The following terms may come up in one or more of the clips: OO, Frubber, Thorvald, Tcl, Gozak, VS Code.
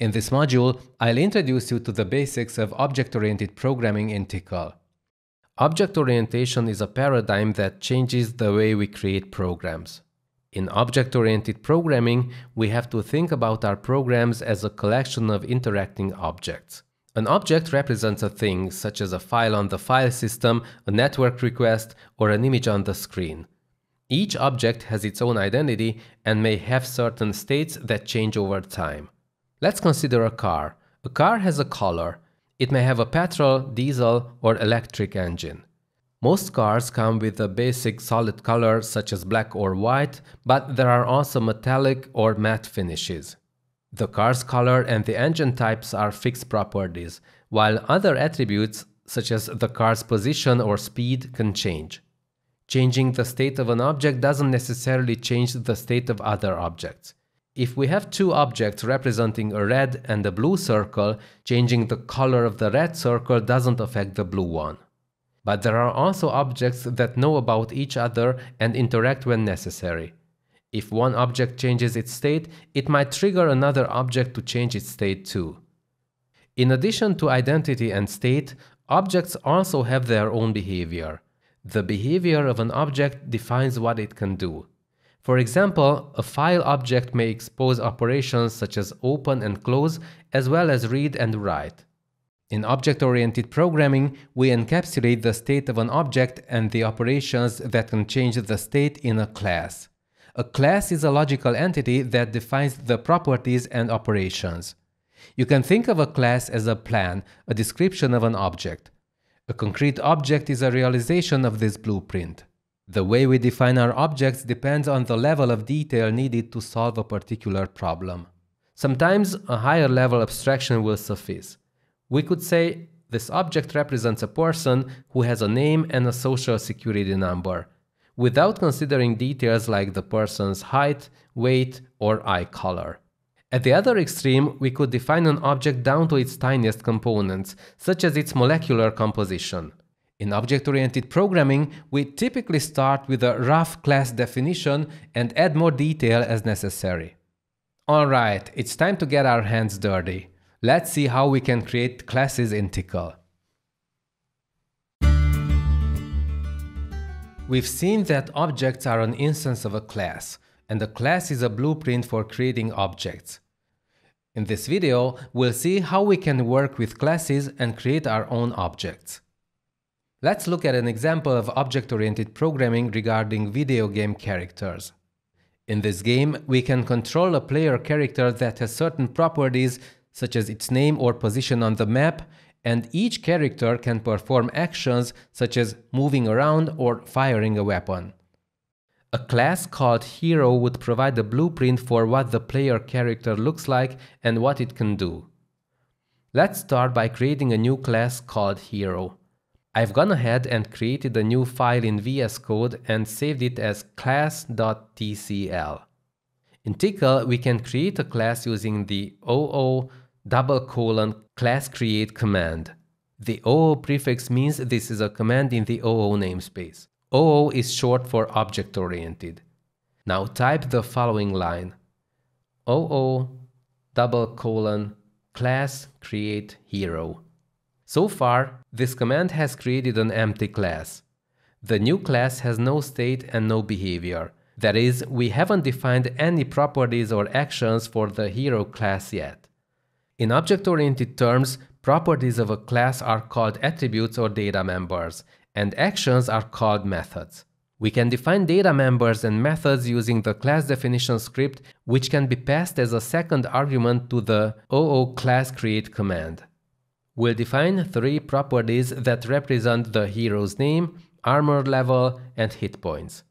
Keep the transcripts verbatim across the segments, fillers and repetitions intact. In this module, I'll introduce you to the basics of object-oriented programming in Tcl. Object orientation is a paradigm that changes the way we create programs. In object-oriented programming, we have to think about our programs as a collection of interacting objects. An object represents a thing, such as a file on the file system, a network request, or an image on the screen. Each object has its own identity and may have certain states that change over time. Let's consider a car. A car has a color. It may have a petrol, diesel, or electric engine. Most cars come with a basic solid color such as black or white, but there are also metallic or matte finishes. The car's color and the engine types are fixed properties, while other attributes such as the car's position or speed can change. Changing the state of an object doesn't necessarily change the state of other objects. If we have two objects representing a red and a blue circle, changing the color of the red circle doesn't affect the blue one. But there are also objects that know about each other and interact when necessary. If one object changes its state, it might trigger another object to change its state too. In addition to identity and state, objects also have their own behavior. The behavior of an object defines what it can do. For example, a file object may expose operations such as open and close, as well as read and write. In object-oriented programming, we encapsulate the state of an object and the operations that can change the state in a class. A class is a logical entity that defines the properties and operations. You can think of a class as a plan, a description of an object. A concrete object is a realization of this blueprint. The way we define our objects depends on the level of detail needed to solve a particular problem. Sometimes a higher level abstraction will suffice. We could say, this object represents a person who has a name and a social security number, without considering details like the person's height, weight, or eye color. At the other extreme, we could define an object down to its tiniest components, such as its molecular composition. In object-oriented programming, we typically start with a rough class definition and add more detail as necessary. Alright, it's time to get our hands dirty. Let's see how we can create classes in Tcl. We've seen that objects are an instance of a class, and a class is a blueprint for creating objects. In this video, we'll see how we can work with classes and create our own objects. Let's look at an example of object-oriented programming regarding video game characters. In this game, we can control a player character that has certain properties such as its name or position on the map, and each character can perform actions such as moving around or firing a weapon. A class called Hero would provide a blueprint for what the player character looks like and what it can do. Let's start by creating a new class called Hero. I've gone ahead and created a new file in V S Code and saved it as class dot T C L. In Tcl, we can create a class using the O O double colon class create command. The O O prefix means this is a command in the O O namespace. O O is short for object-oriented. Now type the following line: O O double colon class create hero. So far, this command has created an empty class. The new class has no state and no behavior. That is, we haven't defined any properties or actions for the hero class yet. In object-oriented terms, properties of a class are called attributes or data members, and actions are called methods. We can define data members and methods using the class definition script, which can be passed as a second argument to the O O class create command. We'll define three properties that represent the hero's name, armor level, and hit points.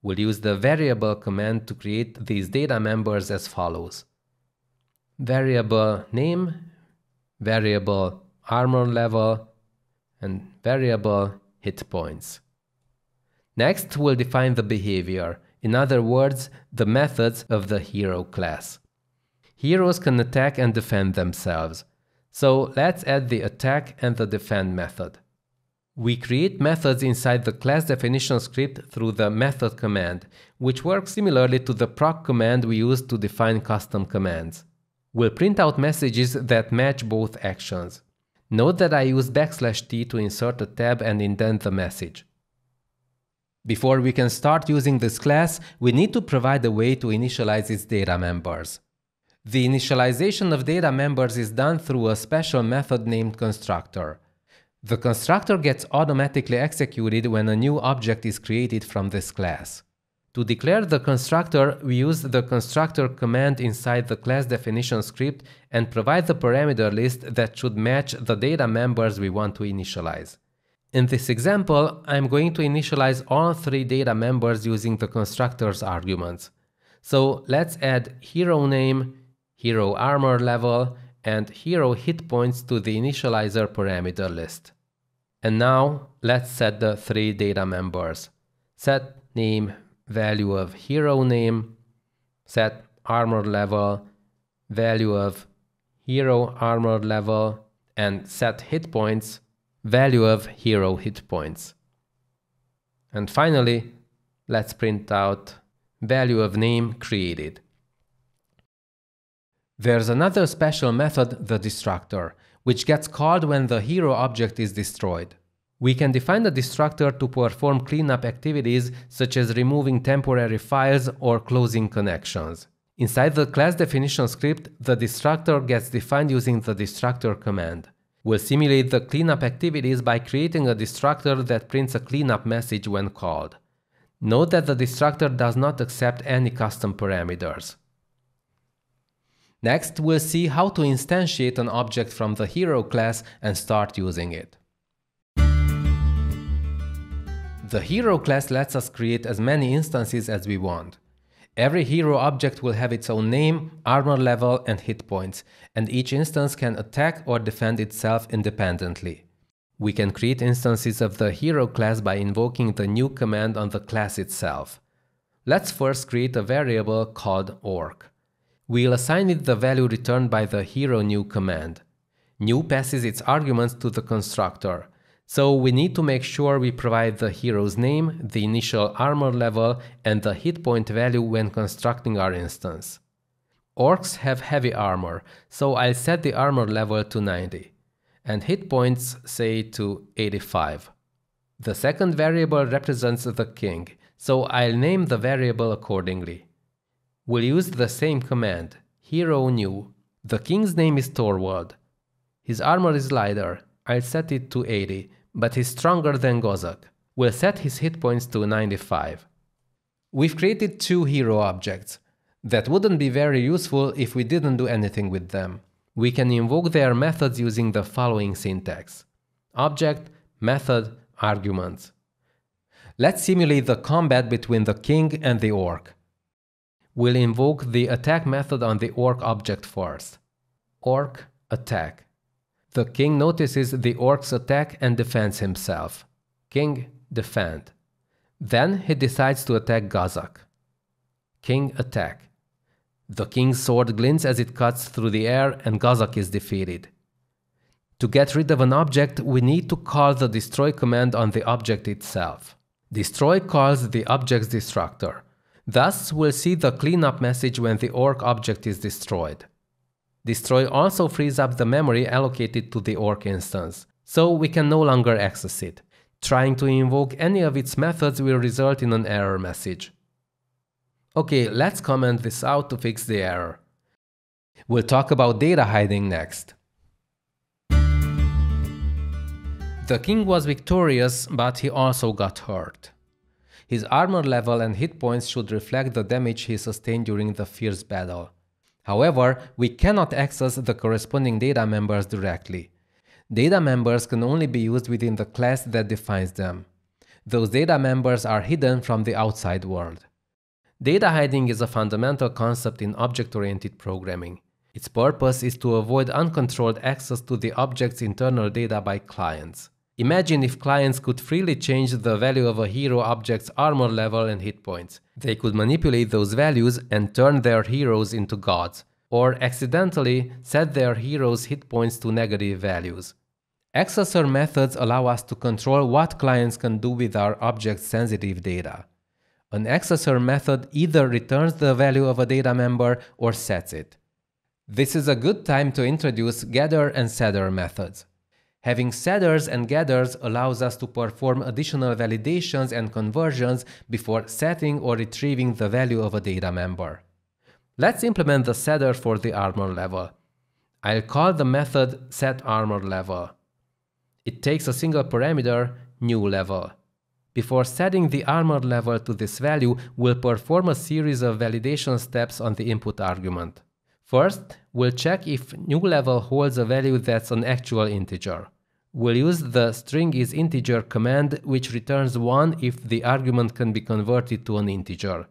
We'll use the variable command to create these data members as follows: variable name, variable armor level, and variable hit points. Next, we'll define the behavior, in other words, the methods of the hero class. Heroes can attack and defend themselves. So let's add the attack and the defend method. We create methods inside the class definition script through the method command, which works similarly to the proc command we used to define custom commands. will print out messages that match both actions. Note that I use backslash t to insert a tab and indent the message. Before we can start using this class, we need to provide a way to initialize its data members. The initialization of data members is done through a special method named constructor. The constructor gets automatically executed when a new object is created from this class. To declare the constructor, we use the constructor command inside the class definition script and provide the parameter list that should match the data members we want to initialize. In this example, I'm going to initialize all three data members using the constructor's arguments. So let's add hero name, hero armor level, and hero hit points to the initializer parameter list. And now let's set the three data members. Set name value of hero name, set armor level, value of hero armor level, and set hit points, value of hero hit points. And finally, let's print out value of name created. There's another special method, the destructor, which gets called when the hero object is destroyed. We can define the destructor to perform cleanup activities such as removing temporary files or closing connections. Inside the class definition script, the destructor gets defined using the destructor command. We'll simulate the cleanup activities by creating a destructor that prints a cleanup message when called. Note that the destructor does not accept any custom parameters. Next, we'll see how to instantiate an object from the hero class and start using it. The hero class lets us create as many instances as we want. Every hero object will have its own name, armor level, and hit points, and each instance can attack or defend itself independently. We can create instances of the hero class by invoking the new command on the class itself. Let's first create a variable called orc. We'll assign it the value returned by the hero new command. New passes its arguments to the constructor. So we need to make sure we provide the hero's name, the initial armor level, and the hit point value when constructing our instance. Orcs have heavy armor, so I'll set the armor level to ninety, and hit points, say, to eighty-five. The second variable represents the king, so I'll name the variable accordingly. We'll use the same command, hero new. The king's name is Thorvald. His armor is lighter. I'll set it to eighty. But he's stronger than Gozak. We'll set his hit points to ninety-five. We've created two hero objects. That wouldn't be very useful if we didn't do anything with them. We can invoke their methods using the following syntax. Object, method, arguments. Let's simulate the combat between the king and the orc. We'll invoke the attack method on the orc object first. Orc, attack. The king notices the orc's attack and defends himself. King, defend. Then he decides to attack Gozak. King, attack. The king's sword glints as it cuts through the air and Gozak is defeated. To get rid of an object, we need to call the destroy command on the object itself. Destroy calls the object's destructor. Thus, we'll see the cleanup message when the orc object is destroyed. Destroy also frees up the memory allocated to the orc instance, so we can no longer access it. Trying to invoke any of its methods will result in an error message. Okay, let's comment this out to fix the error. We'll talk about data hiding next. The king was victorious, but he also got hurt. His armor level and hit points should reflect the damage he sustained during the fierce battle. However, we cannot access the corresponding data members directly. Data members can only be used within the class that defines them. Those data members are hidden from the outside world. Data hiding is a fundamental concept in object-oriented programming. Its purpose is to avoid uncontrolled access to the object's internal data by clients. Imagine if clients could freely change the value of a hero object's armor level and hit points. They could manipulate those values and turn their heroes into gods, or accidentally set their heroes' hit points to negative values. Accessor methods allow us to control what clients can do with our object's sensitive data. An accessor method either returns the value of a data member or sets it. This is a good time to introduce gather and setter methods. Having setters and getters allows us to perform additional validations and conversions before setting or retrieving the value of a data member. Let's implement the setter for the armor level. I'll call the method setArmorLevel. It takes a single parameter, new level. Before setting the armor level to this value, we'll perform a series of validation steps on the input argument. First, we'll check if new level holds a value that's an actual integer. We'll use the string is integer command, which returns one if the argument can be converted to an integer.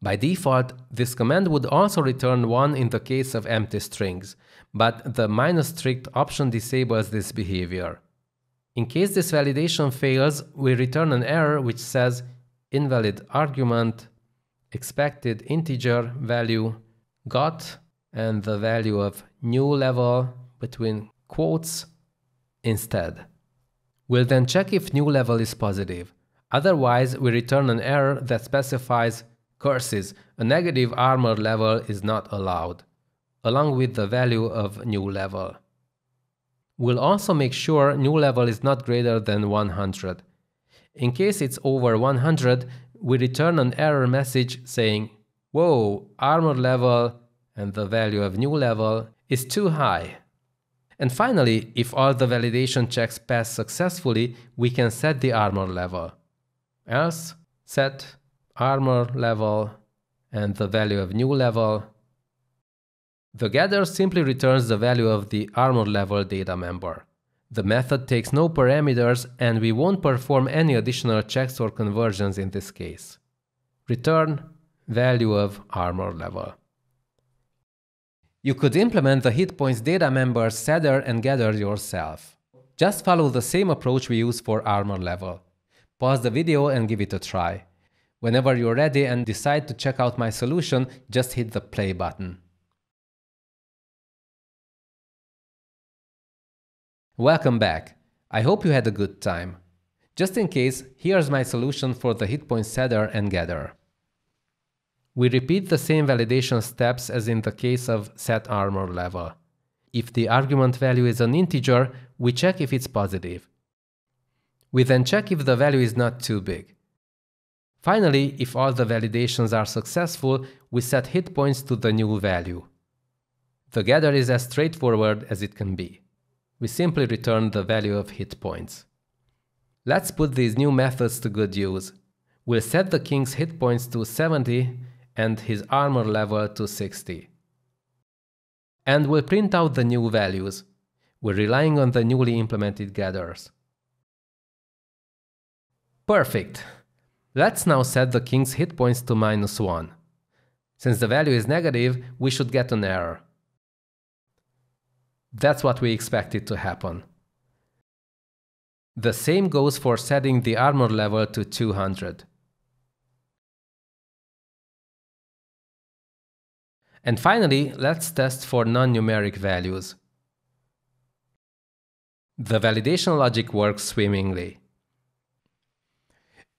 By default, this command would also return one in the case of empty strings, but the minus strict option disables this behavior. In case this validation fails, we return an error which says invalid argument, expected integer value, got, and the value of new level between quotes instead. We'll then check if new level is positive. Otherwise, we return an error that specifies curses, a negative armor level is not allowed, along with the value of new level. We'll also make sure new level is not greater than one hundred. In case it's over one hundred, we return an error message saying, "Whoa, armor level and the value of new level is too high." And finally, if all the validation checks pass successfully, we can set the armor level. Else, set armor level and the value of new level. The getter simply returns the value of the armor level data member. The method takes no parameters and we won't perform any additional checks or conversions in this case. Return value of armor level. You could implement the hit points data member setter and getter yourself. Just follow the same approach we use for armor level. Pause the video and give it a try. Whenever you're ready and decide to check out my solution, just hit the play button. Welcome back. I hope you had a good time. Just in case, here's my solution for the hit point setter and getter. We repeat the same validation steps as in the case of set armor level. If the argument value is an integer, we check if it's positive. We then check if the value is not too big. Finally, if all the validations are successful, we set hit points to the new value. The getter is as straightforward as it can be. We simply return the value of hit points. Let's put these new methods to good use. We'll set the king's hit points to seventy and his armor level to sixty. And we'll print out the new values. We're relying on the newly implemented getters. Perfect! Let's now set the king's hit points to minus one. Since the value is negative, we should get an error. That's what we expected to happen. The same goes for setting the armor level to two hundred. And finally, let's test for non-numeric values. The validation logic works swimmingly.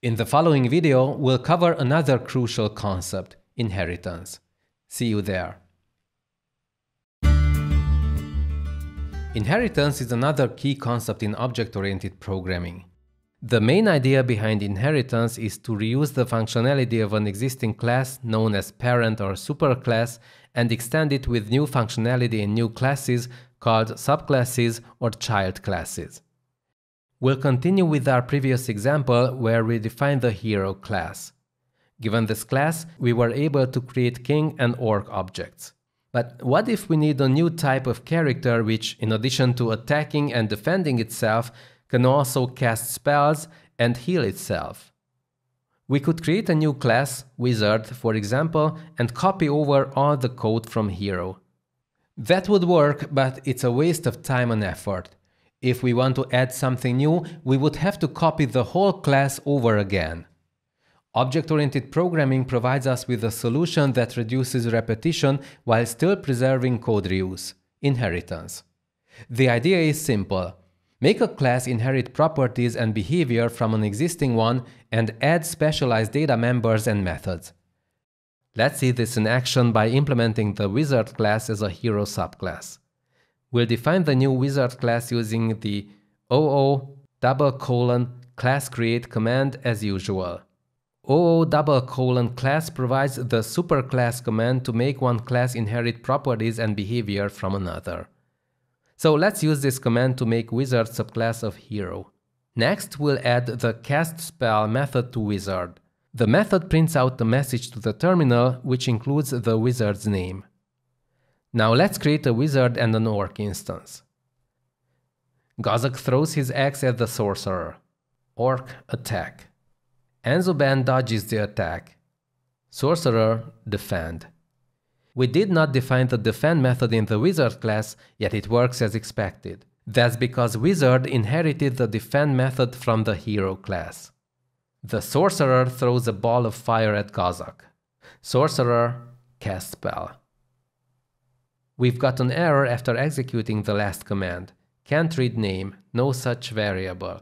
In the following video, we'll cover another crucial concept, inheritance. See you there. Inheritance is another key concept in object-oriented programming. The main idea behind inheritance is to reuse the functionality of an existing class known as parent or superclass and extend it with new functionality in new classes called subclasses or child classes. We'll continue with our previous example where we define the hero class. Given this class, we were able to create king and orc objects. But what if we need a new type of character which, in addition to attacking and defending itself, can also cast spells and heal itself? We could create a new class, wizard, for example, and copy over all the code from hero. That would work, but it's a waste of time and effort. If we want to add something new, we would have to copy the whole class over again. Object-oriented programming provides us with a solution that reduces repetition while still preserving code reuse, inheritance. The idea is simple. Make a class inherit properties and behavior from an existing one and add specialized data members and methods. Let's see this in action by implementing the wizard class as a hero subclass. We'll define the new wizard class using the O O double colon class create command as usual. O O double colon class provides the superclass command to make one class inherit properties and behavior from another. So let's use this command to make wizard subclass of hero. Next, we'll add the castSpell method to wizard. The method prints out the message to the terminal, which includes the wizard's name. Now let's create a wizard and an orc instance. Gazak throws his axe at the sorcerer. Orc attack. Anzuban dodges the attack. Sorcerer defend. We did not define the defend method in the wizard class, yet it works as expected. That's because wizard inherited the defend method from the hero class. The sorcerer throws a ball of fire at Gazak. Sorcerer cast spell. We've got an error after executing the last command. Can't read name, no such variable.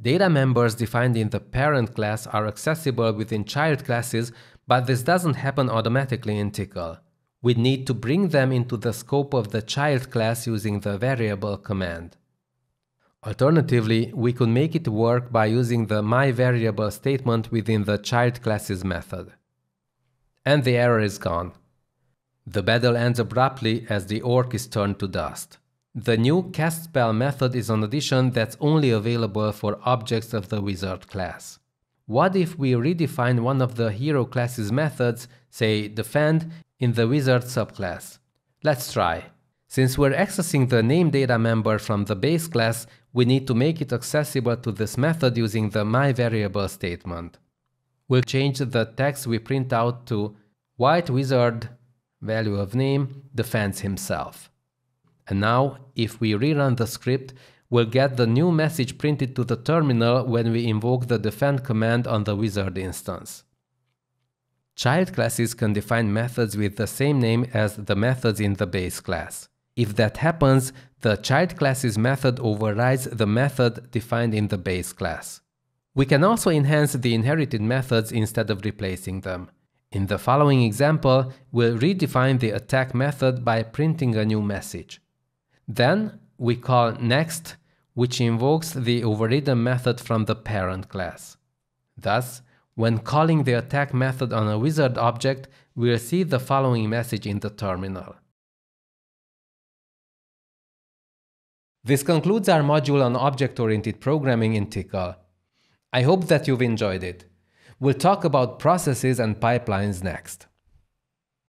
Data members defined in the parent class are accessible within child classes, but this doesn't happen automatically in Tcl. We need to bring them into the scope of the child class using the variable command. Alternatively, we could make it work by using the myVariable statement within the child classes method. And the error is gone. The battle ends abruptly as the orc is turned to dust. The new castSpell method is an addition that's only available for objects of the wizard class. What if we redefine one of the hero class's methods, say defend, in the wizard subclass? Let's try. Since we're accessing the name data member from the base class, we need to make it accessible to this method using the myVariable statement. We'll change the text we print out to white wizard, value of name, defends himself. And now, if we rerun the script, we'll get the new message printed to the terminal when we invoke the defend command on the wizard instance. Child classes can define methods with the same name as the methods in the base class. If that happens, the child class's method overrides the method defined in the base class. We can also enhance the inherited methods instead of replacing them. In the following example, we'll redefine the attack method by printing a new message. Then we call next, which invokes the overridden method from the parent class. Thus, when calling the attack method on a wizard object, we'll see the following message in the terminal. This concludes our module on object-oriented programming in Tcl. I hope that you've enjoyed it. We'll talk about processes and pipelines next.